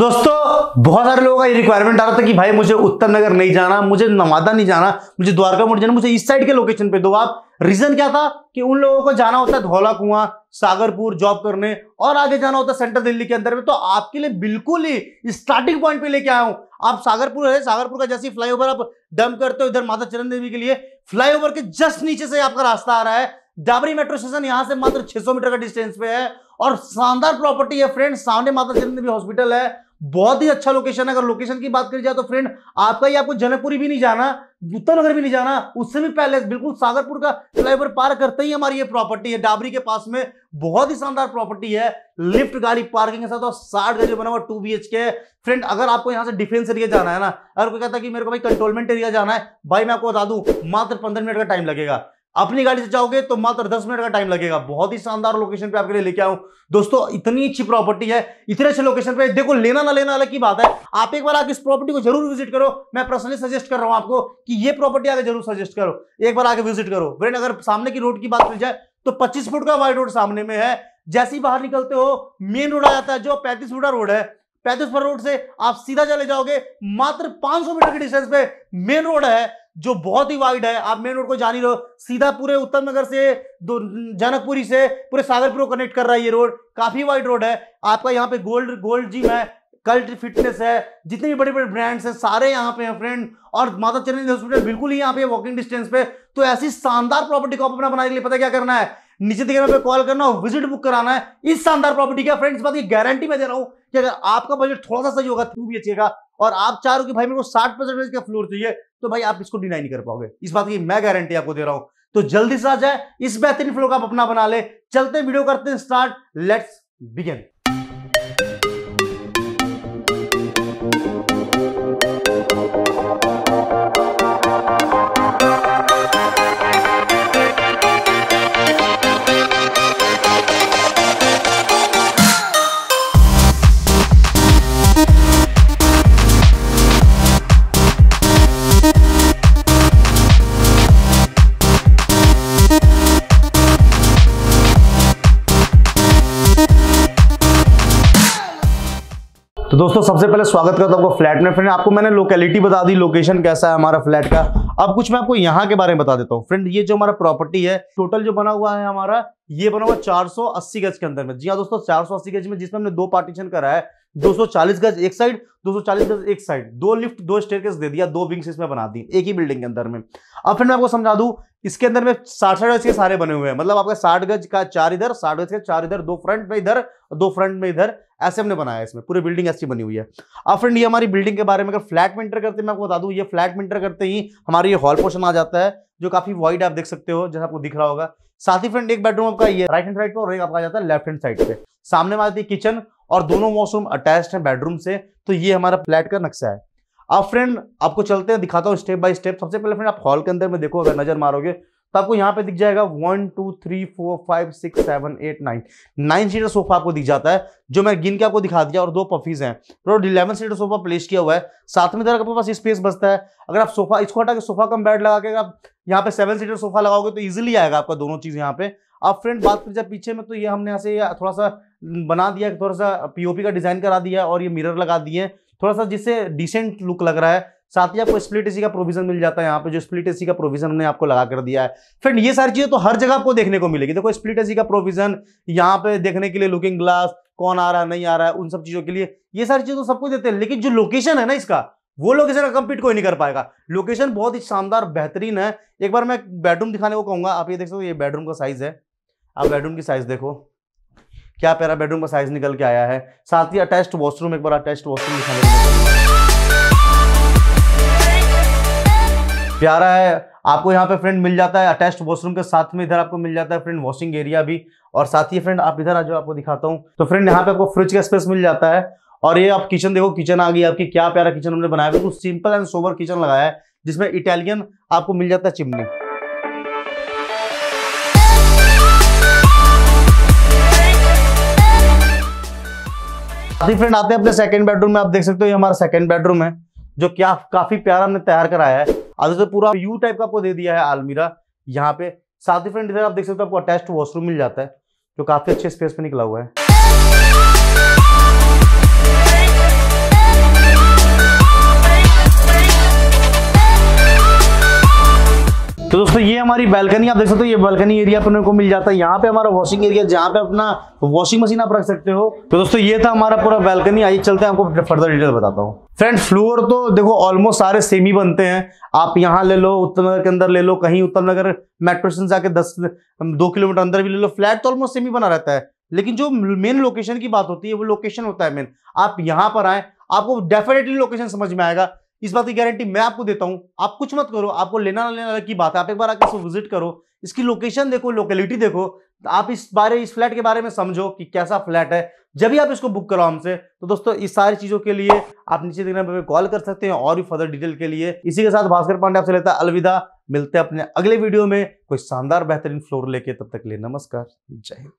दोस्तों बहुत सारे लोगों का ये रिक्वायरमेंट आ रहा था कि भाई मुझे उत्तम नगर नहीं जाना, मुझे नवादा नहीं जाना, मुझे द्वारका मोड़ जाना, मुझे इस साइड के लोकेशन पे दो आप। रीजन क्या था कि उन लोगों को जाना होता है धौला कुआं, सागरपुर जॉब करने और आगे जाना होता है सेंट्रल दिल्ली के अंदर में। तो आपके लिए बिल्कुल ही स्टार्टिंग पॉइंट पे लेके आया हूं। आप सागरपुर है, सागरपुर का जैसे फ्लाईओवर आप डंप करते हो इधर माता चरण देवी के लिए, फ्लाईओवर के जस्ट नीचे से आपका रास्ता आ रहा है। दाबरी मेट्रो स्टेशन यहां से मात्र 600 मीटर का डिस्टेंस पे है और शानदार प्रॉपर्टी है फ्रेंड। सामने माता चरण देवी हॉस्पिटल है, बहुत ही अच्छा लोकेशन है। अगर लोकेशन की बात करी जाए तो फ्रेंड आपका ही, आपको जनकपुरी भी नहीं जाना, उत्तम नगर भी नहीं जाना, उससे भी पहले बिल्कुल सागरपुर का फ्लाईओवर पार करते ही हमारी ये प्रॉपर्टी है डाबरी के पास में। बहुत ही शानदार प्रॉपर्टी है, लिफ्ट गाड़ी पार्किंग के साथ और 60 गज बना हुआ 2 BHK। फ्रेंड अगर आपको यहाँ से डिफेंस एरिया जाना है ना, अगर कोई कहता है कि मेरे को भाई कंटोनमेंट एरिया जाना है, भाई मैं आपको बता दूं मात्र 15 मिनट का टाइम लगेगा। अपनी गाड़ी से जाओगे तो मात्र 10 मिनट का टाइम लगेगा। बहुत ही शानदार लोकेशन पे आपके लिए लेके आऊं दोस्तों। इतनी अच्छी प्रॉपर्टी है, इतने अच्छे लोकेशन पे, देखो लेना ना लेना अलग की बात है। आप एक बार आके इस प्रॉपर्टी को जरूर विजिट करो। मैं पर्सनली सजेस्ट कर रहा हूं आपको कि ये प्रॉपर्टी आगे जरूर सजेस्ट करो, एक बार आगे विजिट करो फ्रेंड। अगर सामने की रोड की बात की जाए तो 25 फुट का वाइड रोड सामने में है। जैसे ही बाहर निकलते हो मेन रोड आ जाता है जो 35 फुट का रोड है। 35 फुट रोड से आप सीधा चले जाओगे, मात्र 500 मीटर के डिस्टेंस पे मेन रोड है जो बहुत ही वाइड है। आप मेन रोड को जान ही रहो, सीधा पूरे उत्तम नगर से, जनकपुरी से पूरे सागरपुर को कनेक्ट कर रहा है ये रोड। काफी वाइड रोड है आपका। यहाँ पे गोल्ड जिम है, कल्ट फिटनेस है, जितने भी बड़े बड़े ब्रांड्स हैं सारे यहाँ पे हैं फ्रेंड। और माता चरण हॉस्पिटल बिल्कुल ही यहाँ पे वॉकिंग डिस्टेंस पे। तो ऐसी शानदार प्रॉपर्टी को अपना बनाने के लिए पता क्या करना है, नीचे दिखे पे कॉल करना और विजिट बुक कराना है इस शानदार प्रॉपर्टी का। फ्रेंड्स बात ये गारंटी मैं दे रहा हूँ कि अगर आपका बजट थोड़ा सा सही होगा 2 BHK का और आप चाह रहे हो कि भाई मेरे को 60% का फ्लोर चाहिए, तो भाई आप इसको डिनाई नहीं कर पाओगे। इस बात की मैं गारंटी आपको दे रहा हूँ। तो जल्दी से आ जाए, इस बेहतरीन फ्लोर का आप अपना बना ले। चलते वीडियो करते हैं स्टार्ट, लेट्स बिगिन। तो दोस्तों सबसे पहले स्वागत करता हूं आपको फ्लैट में। फ्रेंड आपको मैंने लोकेलिटी बता दी, लोकेशन कैसा है हमारा फ्लैट का। अब कुछ मैं आपको यहाँ के बारे में बता देता हूँ। फ्रेंड ये जो हमारा प्रॉपर्टी है, टोटल जो बना हुआ है हमारा, ये बना हुआ 480 गज के अंदर में। जी हाँ दोस्तों 480 गज में, जिसमें हमने दो पार्टीशन करा है, 240 गज एक साइड, 240 गज एक साइड। 2 लिफ्ट, 2 स्टेयरकेस दे दिया, 2 विंग्स इसमें बना दी एक ही बिल्डिंग के अंदर में। अब फिर मैं आपको समझा दूं, इसके अंदर में 60 गज के सारे बने हुए हैं। मतलब आपका 60 गज का 4 इधर, 60 गज का 4 इधर, 2 फ्रंट में इधर ऐसे हमने बनाया है। इसमें पूरी बिल्डिंग ऐसी बनी हुई है। अब फ्रेंड ये हमारी बिल्डिंग के बारे में, अगर फ्लैट में एंटर करते मैं आपको बता दूं, ये फ्लैट में एंटर करते ही हमारी ये हॉल पोर्शन आ जाता है जो काफी वाइड आप देख सकते हो, जैसा आपको दिख रहा होगा। साथ ही फ्रेंड एक बेडरूम आपका ये राइट हैंड साइड पे और एक आपका आ जाता है लेफ्ट हैंड साइड पे। सामने में आती है किचन और दोनों वॉशरूम अटैच्ड है बेडरूम से। तो ये हमारा फ्लैट का नक्शा है। अब फ्रेंड आपको चलते हैं, दिखाता हूँ स्टेप बाय स्टेप। सबसे पहले फ्रेंड आप हॉल के अंदर में देखो, अगर नजर मारोगे तो आपको यहाँ पे दिख जाएगा 1 2 3 4 5 6 7 8 9 सीटर सोफा आपको दिख जाता है जो मैं गिन के आपको दिखा दिया, और 2 पफीज हैं। टोटल 11 सीटर सोफा प्लेस किया हुआ है। साथ में आपके पास स्पेस बचता है। अगर आप सोफा इसको हटा के सोफा कम बेड लगा के आप यहाँ पे 7 सीटर सोफा लगाओगे तो इजिली आएगा आपका दोनों चीज यहाँ पे। आप फ्रेंड बात कर जाए पीछे में, तो ये हमने यहाँ से थोड़ा सा बना दिया, थोड़ा सा पीओपी का डिजाइन करा दिया और ये मिरर लगा दिए थोड़ा सा, जिससे डिसेंट लुक लग रहा है। साथ ही आपको स्प्लिट एसी का प्रोविजन मिल जाता है यहाँ पे, जो स्प्लिट एसी का प्रोविजन हमने आपको लगा कर दिया है। फ्रेंड ये सारी चीजें तो हर जगह आपको देखने को मिलेगी। देखो स्प्लिट एसी का प्रोविजन यहाँ पे देखने के लिए, लुकिंग ग्लास कौन आ रहा है नहीं आ रहा है, उन सब चीजों के लिए ये सारी चीजें तो सबको देते हैं। लेकिन जो लोकेशन है ना इसका, वो लोकेशन का कंप्लीट कोई नहीं कर पाएगा। लोकेशन बहुत ही शानदार बेहतरीन है। एक बार मैं बेडरूम दिखाने को कहूंगा। आप ये देख सकते हो, ये बेडरूम का साइज है। आप बेडरूम की साइज देखो, क्या प्यारा बेडरूम का साइज निकल के आया है। साथ ही अटैच्ड वॉशरूम, एक बार अटैच्ड वॉशरूम दिखाने को प्यारा है। आपको यहाँ पे फ्रेंड मिल जाता है अटैच्ड वॉशरूम के साथ में, इधर आपको मिल जाता है फ्रेंड वॉशिंग एरिया भी। और साथ ही फ्रेंड आप इधर आ जाओ, आपको दिखाता हूँ। तो फ्रेंड यहाँ पे आपको फ्रिज का स्पेस मिल जाता है। और ये आप किचन देखो, किचन आ गई आपकी। क्या प्यारा किचन हमने बनाया, बिल्कुल सिंपल एंड सोबर किचन लगाया है, जिसमें इटालियन आपको मिल जाता है चिमनी। फ्रेंड आते हैं अपने सेकंड बेडरूम में। आप देख सकते हो ये हमारा सेकंड बेडरूम है जो क्या काफी प्यारा हमने तैयार कराया है। आज तो पूरा यू टाइप का आपको दे दिया है आलमीरा यहाँ पे। साथ ही फ्रेंड इधर आप देख सकते हो आपको अटैच्ड वॉशरूम मिल जाता है जो काफी अच्छे स्पेस में निकला हुआ है। तो दोस्तों ये हमारी बैल्कनी, आप देख सकते हो ये बैल्कनी एरिया अपने को मिल जाता है। यहाँ पे हमारा वॉशिंग एरिया जहाँ पे अपना वॉशिंग मशीन आप रख सकते हो। तो दोस्तों ये था हमारा पूरा बैल्कनी। आइए चलते हैं, आपको फर्दर डिटेल बताता हूँ। फ्रेंड फ्लोर तो देखो ऑलमोस्ट सारे सेम ही बनते हैं। आप यहाँ ले लो, उत्तम नगर के अंदर ले लो, कहीं उत्तम नगर मेट्रो स्टेशन जाके 2 किलोमीटर अंदर भी ले लो, फ्लैट तो ऑलमोस्ट सेम ही बना रहता है। लेकिन जो मेन लोकेशन की बात होती है वो लोकेशन होता है मेन। आप यहाँ पर आए, आपको डेफिनेटली लोकेशन समझ में आएगा, इस बात की गारंटी मैं आपको देता हूं। आप कुछ मत करो, आपको लेना ना लेना अलग की बात है। आप एक बार आके इसको विजिट करो, इसकी लोकेशन देखो, लोकेलिटी देखो, आप इस फ्लैट के बारे में समझो कि कैसा फ्लैट है। जब भी आप इसको बुक करो हमसे, तो दोस्तों इस सारी चीजों के लिए आप नीचे दिख रहे कॉल कर सकते हैं और भी फर्दर डिटेल के लिए। इसी के साथ भास्कर पांडे आपसे लेता है अलविदा। मिलते हैं अपने अगले वीडियो में कोई शानदार बेहतरीन फ्लोर लेके। तब तक के लिए नमस्कार, जय हिंद।